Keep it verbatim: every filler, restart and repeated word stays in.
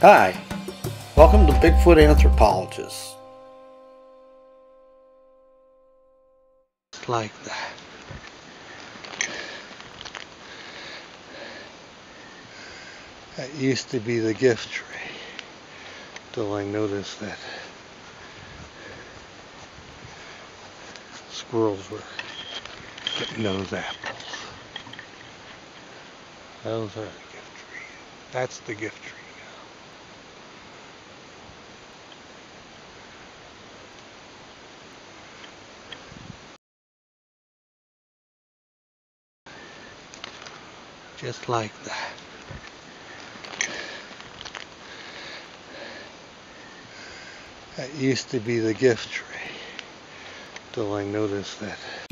Hi, welcome to Bigfoot Anthropologist. Like that. That used to be the gift tree, till I noticed that squirrels were getting those apples. Those are the gift tree. That's the gift tree. Just like that. That used to be the gift tree, till I noticed that